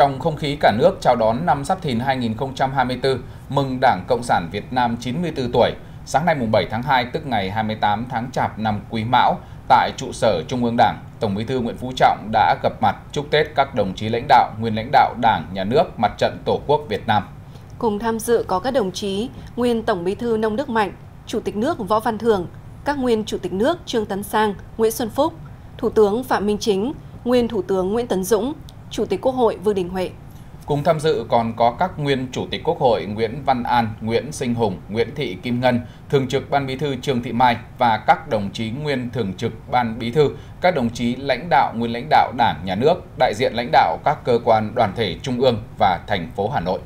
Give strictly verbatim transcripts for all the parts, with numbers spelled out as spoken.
Trong không khí cả nước chào đón năm Giáp Thìn hai nghìn không trăm hai mươi tư, mừng Đảng Cộng sản Việt Nam chín mươi tư tuổi, sáng nay mùng bảy tháng hai tức ngày hai mươi tám tháng Chạp năm Quý Mão, tại trụ sở Trung ương Đảng, Tổng Bí thư Nguyễn Phú Trọng đã gặp mặt chúc Tết các đồng chí lãnh đạo, nguyên lãnh đạo Đảng, Nhà nước, Mặt trận Tổ quốc Việt Nam. Cùng tham dự có các đồng chí nguyên Tổng Bí thư Nông Đức Mạnh, Chủ tịch nước Võ Văn Thưởng, các nguyên Chủ tịch nước Trương Tấn Sang, Nguyễn Xuân Phúc, Thủ tướng Phạm Minh Chính, nguyên Thủ tướng Nguyễn Tấn Dũng, Chủ tịch Quốc hội Vương Đình Huệ. Cùng tham dự còn có các nguyên Chủ tịch Quốc hội Nguyễn Văn An, Nguyễn Sinh Hùng, Nguyễn Thị Kim Ngân, Thường trực Ban Bí thư Trương Thị Mai và các đồng chí nguyên Thường trực Ban Bí thư, các đồng chí lãnh đạo, nguyên lãnh đạo Đảng, Nhà nước, đại diện lãnh đạo các cơ quan đoàn thể Trung ương và thành phố Hà Nội.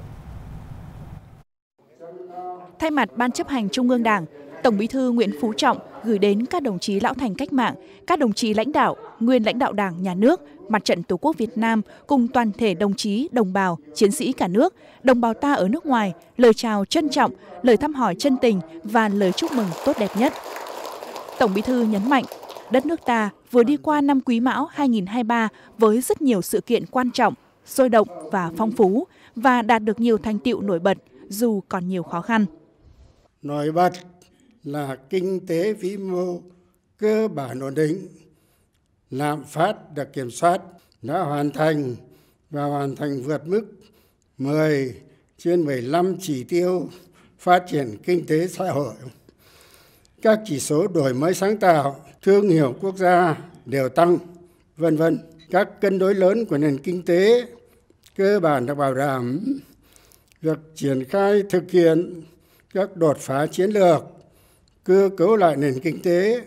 Thay mặt Ban Chấp hành Trung ương Đảng, Tổng Bí thư Nguyễn Phú Trọng gửi đến các đồng chí lão thành cách mạng, các đồng chí lãnh đạo, nguyên lãnh đạo Đảng, Nhà nước, Mặt trận Tổ quốc Việt Nam cùng toàn thể đồng chí, đồng bào, chiến sĩ cả nước, đồng bào ta ở nước ngoài, lời chào trân trọng, lời thăm hỏi chân tình và lời chúc mừng tốt đẹp nhất. Tổng Bí thư nhấn mạnh, đất nước ta vừa đi qua năm Quý Mão hai nghìn không trăm hai mươi ba với rất nhiều sự kiện quan trọng, sôi động và phong phú và đạt được nhiều thành tựu nổi bật dù còn nhiều khó khăn. Nổi bật là kinh tế vĩ mô cơ bản ổn định, lạm phát được kiểm soát, đã hoàn thành và hoàn thành vượt mức mười trên mười lăm chỉ tiêu phát triển kinh tế xã hội. Các chỉ số đổi mới sáng tạo, thương hiệu quốc gia đều tăng, vân vân. Các cân đối lớn của nền kinh tế cơ bản được bảo đảm. Việc triển khai thực hiện các đột phá chiến lược, cơ cấu lại nền kinh tế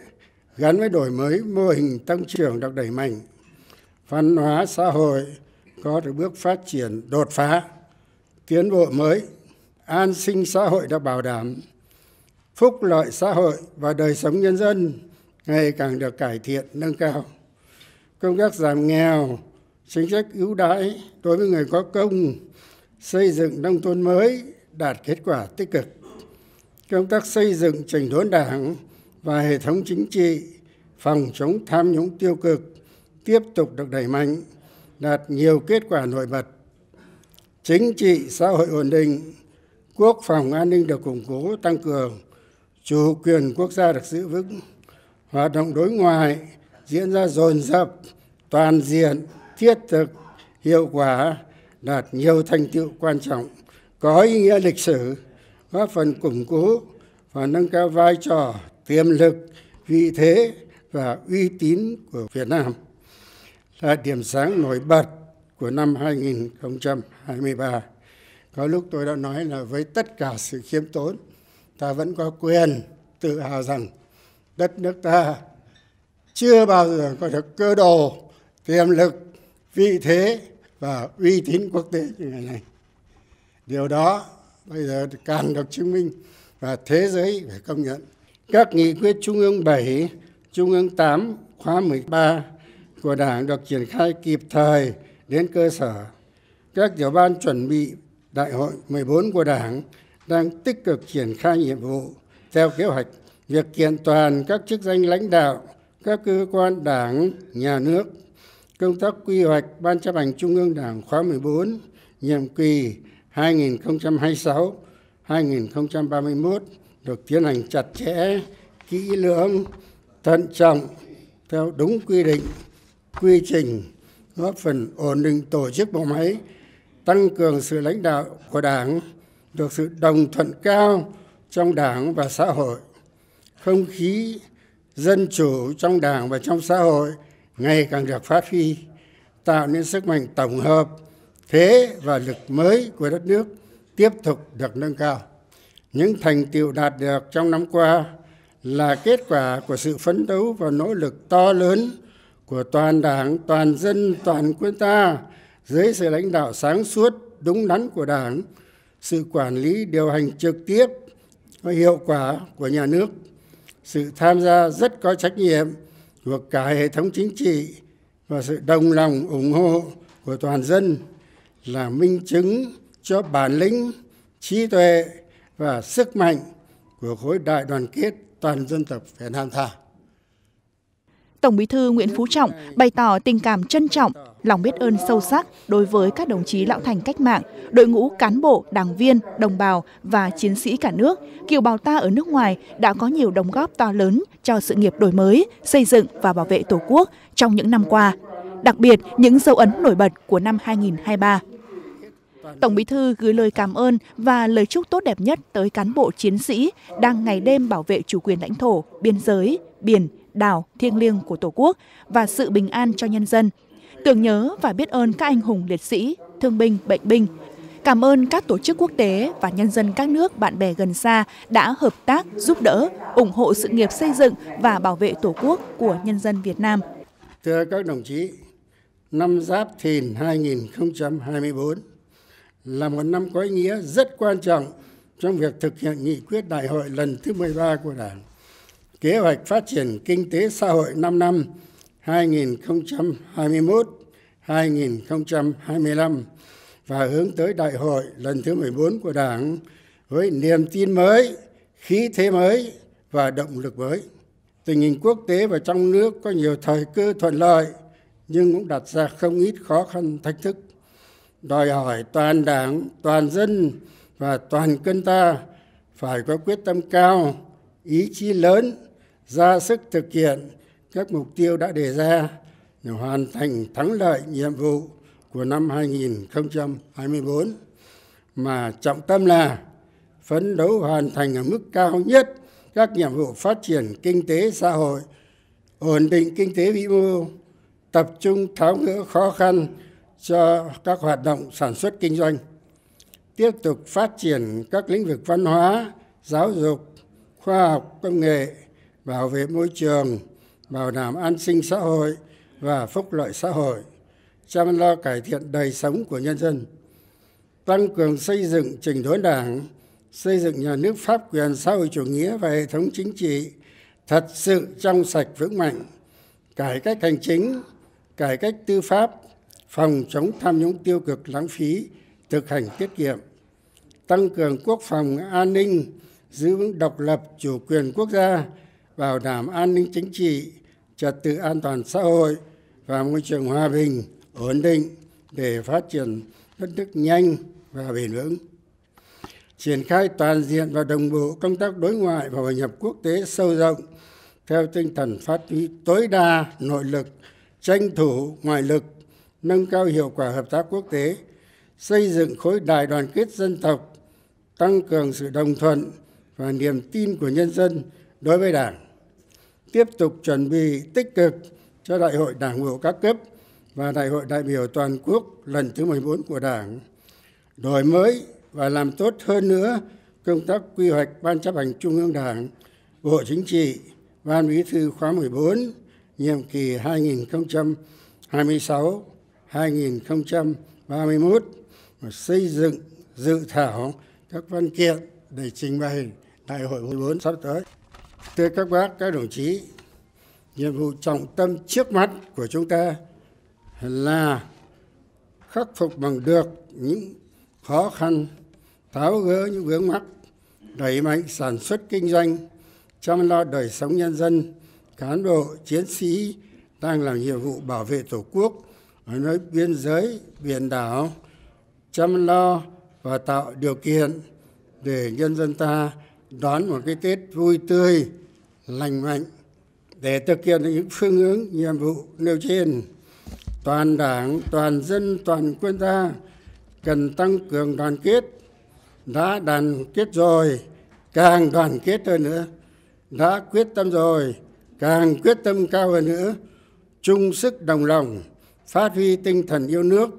gắn với đổi mới mô hình tăng trưởng được đẩy mạnh, văn hóa xã hội có được bước phát triển đột phá, tiến bộ mới, an sinh xã hội được bảo đảm, phúc lợi xã hội và đời sống nhân dân ngày càng được cải thiện, nâng cao. Công tác giảm nghèo, chính sách ưu đãi đối với người có công, xây dựng nông thôn mới đạt kết quả tích cực. Công tác xây dựng chỉnh đốn Đảng và hệ thống chính trị, phòng chống tham nhũng tiêu cực tiếp tục được đẩy mạnh, đạt nhiều kết quả nổi bật. Chính trị xã hội ổn định, quốc phòng an ninh được củng cố tăng cường, chủ quyền quốc gia được giữ vững, hoạt động đối ngoại diễn ra dồn dập, toàn diện, thiết thực, hiệu quả, đạt nhiều thành tựu quan trọng, có ý nghĩa lịch sử, góp phần củng cố và nâng cao vai trò, tiềm lực, vị thế và uy tín của Việt Nam là điểm sáng nổi bật của năm hai nghìn không trăm hai mươi ba. Có lúc tôi đã nói là với tất cả sự khiêm tốn, ta vẫn có quyền tự hào rằng đất nước ta chưa bao giờ có được cơ đồ, tiềm lực, vị thế và uy tín quốc tế như ngày nay. Điều đó bây giờ càng được chứng minh và thế giới phải công nhận. Các nghị quyết Trung ương bảy, Trung ương tám, khóa mười ba của Đảng được triển khai kịp thời đến cơ sở. Các tiểu ban chuẩn bị Đại hội mười bốn của Đảng đang tích cực triển khai nhiệm vụ. Theo kế hoạch, việc kiện toàn các chức danh lãnh đạo, các cơ quan Đảng, Nhà nước, công tác quy hoạch Ban Chấp hành Trung ương Đảng khóa mười bốn, nhiệm kỳ hai nghìn không trăm hai mươi sáu đến hai nghìn không trăm ba mươi mốt, được tiến hành chặt chẽ, kỹ lưỡng, thận trọng, theo đúng quy định, quy trình, góp phần ổn định tổ chức bộ máy, tăng cường sự lãnh đạo của Đảng, được sự đồng thuận cao trong Đảng và xã hội. Không khí dân chủ trong Đảng và trong xã hội ngày càng được phát huy, tạo nên sức mạnh tổng hợp, thế và lực mới của đất nước tiếp tục được nâng cao. Những thành tựu đạt được trong năm qua là kết quả của sự phấn đấu và nỗ lực to lớn của toàn Đảng, toàn dân, toàn quân ta dưới sự lãnh đạo sáng suốt, đúng đắn của Đảng, sự quản lý điều hành trực tiếp có hiệu quả của Nhà nước, sự tham gia rất có trách nhiệm của cả hệ thống chính trị và sự đồng lòng ủng hộ của toàn dân là minh chứng cho bản lĩnh, trí tuệ và sức mạnh của khối đại đoàn kết toàn dân tộc Việt Nam ta. Tổng Bí thư Nguyễn Phú Trọng bày tỏ tình cảm trân trọng, lòng biết ơn sâu sắc đối với các đồng chí lão thành cách mạng, đội ngũ cán bộ, đảng viên, đồng bào và chiến sĩ cả nước, kiều bào ta ở nước ngoài đã có nhiều đóng góp to lớn cho sự nghiệp đổi mới, xây dựng và bảo vệ Tổ quốc trong những năm qua, đặc biệt những dấu ấn nổi bật của năm hai nghìn không trăm hai mươi ba. Tổng Bí thư gửi lời cảm ơn và lời chúc tốt đẹp nhất tới cán bộ chiến sĩ đang ngày đêm bảo vệ chủ quyền lãnh thổ, biên giới, biển, đảo thiêng liêng của Tổ quốc và sự bình an cho nhân dân. Tưởng nhớ và biết ơn các anh hùng liệt sĩ, thương binh, bệnh binh. Cảm ơn các tổ chức quốc tế và nhân dân các nước bạn bè gần xa đã hợp tác, giúp đỡ, ủng hộ sự nghiệp xây dựng và bảo vệ Tổ quốc của nhân dân Việt Nam. Thưa các đồng chí, năm Giáp Thìn hai nghìn không trăm hai mươi bốn là một năm có ý nghĩa rất quan trọng trong việc thực hiện nghị quyết đại hội lần thứ mười ba của Đảng, kế hoạch phát triển kinh tế xã hội năm năm hai nghìn không trăm hai mươi mốt đến hai nghìn không trăm hai mươi lăm và hướng tới đại hội lần thứ mười bốn của Đảng với niềm tin mới, khí thế mới và động lực mới. Tình hình quốc tế và trong nước có nhiều thời cơ thuận lợi nhưng cũng đặt ra không ít khó khăn thách thức, đòi hỏi toàn Đảng, toàn dân và toàn quân ta phải có quyết tâm cao, ý chí lớn, ra sức thực hiện các mục tiêu đã đề ra để hoàn thành thắng lợi nhiệm vụ của năm hai nghìn không trăm hai mươi bốn, mà trọng tâm là phấn đấu hoàn thành ở mức cao nhất các nhiệm vụ phát triển kinh tế xã hội, ổn định kinh tế vĩ mô, tập trung tháo gỡ khó khăn cho các hoạt động sản xuất kinh doanh, tiếp tục phát triển các lĩnh vực văn hóa, giáo dục, khoa học, công nghệ, bảo vệ môi trường, bảo đảm an sinh xã hội và phúc lợi xã hội, chăm lo cải thiện đời sống của nhân dân, tăng cường xây dựng chỉnh đốn Đảng, xây dựng nhà nước pháp quyền xã hội chủ nghĩa và hệ thống chính trị thật sự trong sạch vững mạnh, cải cách hành chính, cải cách tư pháp, phòng chống tham nhũng tiêu cực lãng phí, thực hành tiết kiệm, tăng cường quốc phòng an ninh, giữ vững độc lập chủ quyền quốc gia, bảo đảm an ninh chính trị, trật tự an toàn xã hội và môi trường hòa bình, ổn định để phát triển đất nước nhanh và bền vững. Triển khai toàn diện và đồng bộ công tác đối ngoại và hội nhập quốc tế sâu rộng theo tinh thần phát huy tối đa nội lực, tranh thủ ngoại lực, nâng cao hiệu quả hợp tác quốc tế, xây dựng khối đại đoàn kết dân tộc, tăng cường sự đồng thuận và niềm tin của nhân dân đối với Đảng, tiếp tục chuẩn bị tích cực cho Đại hội Đảng bộ các cấp và Đại hội đại biểu toàn quốc lần thứ mười bốn của Đảng, đổi mới và làm tốt hơn nữa công tác quy hoạch Ban Chấp hành Trung ương Đảng, Bộ Chính trị, Ban Bí thư khóa mười bốn, nhiệm kỳ hai nghìn không trăm hai mươi sáu đến hai nghìn không trăm ba mươi mốt, và xây dựng dự thảo các văn kiện để trình bày Đại hội mười bốn sắp tới. Thưa các bác, các đồng chí, nhiệm vụ trọng tâm trước mắt của chúng ta là khắc phục bằng được những khó khăn, tháo gỡ những vướng mắc, đẩy mạnh sản xuất kinh doanh, chăm lo đời sống nhân dân, cán bộ, chiến sĩ đang làm nhiệm vụ bảo vệ Tổ quốc ở nơi biên giới, biển đảo, chăm lo và tạo điều kiện để nhân dân ta đón một cái Tết vui tươi, lành mạnh. Để thực hiện những phương hướng nhiệm vụ nêu trên, toàn Đảng, toàn dân, toàn quân ta cần tăng cường đoàn kết. Đã đoàn kết rồi, càng đoàn kết hơn nữa. Đã quyết tâm rồi, càng quyết tâm cao hơn nữa. Chung sức đồng lòng, phát huy tinh thần yêu nước,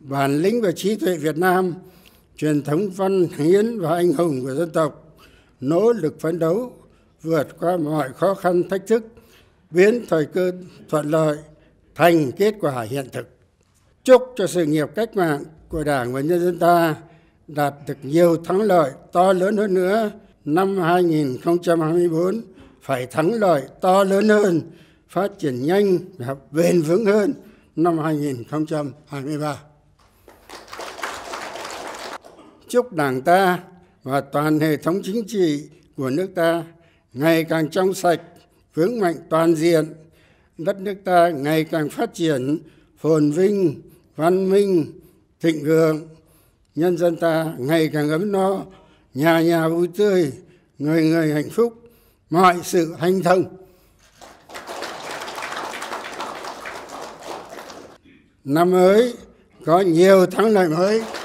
bản lĩnh và trí tuệ Việt Nam, truyền thống văn hiến và anh hùng của dân tộc, nỗ lực phấn đấu, vượt qua mọi khó khăn thách thức, biến thời cơ thuận lợi thành kết quả hiện thực. Chúc cho sự nghiệp cách mạng của Đảng và nhân dân ta đạt được nhiều thắng lợi to lớn hơn nữa. Năm hai nghìn không trăm hai mươi bốn phải thắng lợi to lớn hơn, phát triển nhanh và bền vững hơn năm hai nghìn không trăm hai mươi ba. Chúc Đảng ta và toàn hệ thống chính trị của nước ta ngày càng trong sạch, vững mạnh toàn diện, đất nước ta ngày càng phát triển, phồn vinh, văn minh, thịnh vượng, nhân dân ta ngày càng ấm no, nhà nhà vui tươi, người người hạnh phúc, mọi sự hanh thông. Năm mới có nhiều thắng lợi mới.